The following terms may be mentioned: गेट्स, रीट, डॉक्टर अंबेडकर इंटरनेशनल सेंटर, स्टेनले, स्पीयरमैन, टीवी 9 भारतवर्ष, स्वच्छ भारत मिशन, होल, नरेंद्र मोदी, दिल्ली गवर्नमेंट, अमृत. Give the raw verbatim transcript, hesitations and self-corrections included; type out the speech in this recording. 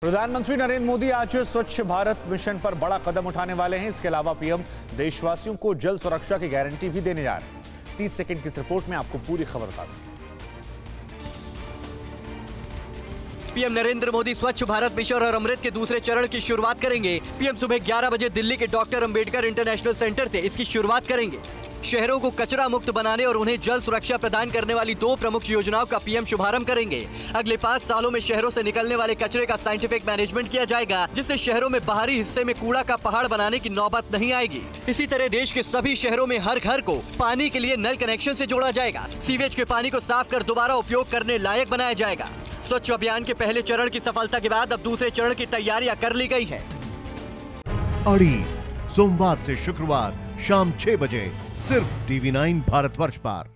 प्रधानमंत्री नरेंद्र मोदी आज स्वच्छ भारत मिशन पर बड़ा कदम उठाने वाले हैं। इसके अलावा पीएम देशवासियों को जल सुरक्षा की गारंटी भी देने जा रहे हैं। तीस सेकंड की इस रिपोर्ट में आपको पूरी खबर बता दें। पीएम नरेंद्र मोदी स्वच्छ भारत मिशन और अमृत के दूसरे चरण की शुरुआत करेंगे। पीएम सुबह ग्यारह बजे दिल्ली के डॉक्टर अंबेडकर इंटरनेशनल सेंटर से इसकी शुरुआत करेंगे। शहरों को कचरा मुक्त बनाने और उन्हें जल सुरक्षा प्रदान करने वाली दो प्रमुख योजनाओं का पीएम शुभारंभ करेंगे। अगले पाँच सालों में शहरों से निकलने वाले कचरे का साइंटिफिक मैनेजमेंट किया जाएगा, जिससे शहरों में बाहरी हिस्से में कूड़ा का पहाड़ बनाने की नौबत नहीं आएगी। इसी तरह देश के सभी शहरों में हर घर को पानी के लिए नल कनेक्शन से जोड़ा जाएगा। सीवेज के पानी को साफ कर दोबारा उपयोग करने लायक बनाया जाएगा। स्वच्छ अभियान के पहले चरण की सफलता के बाद अब दूसरे चरण की तैयारियां कर ली गई हैं। अड़ी सोमवार से शुक्रवार शाम छह बजे सिर्फ टीवी नौ भारतवर्ष पर।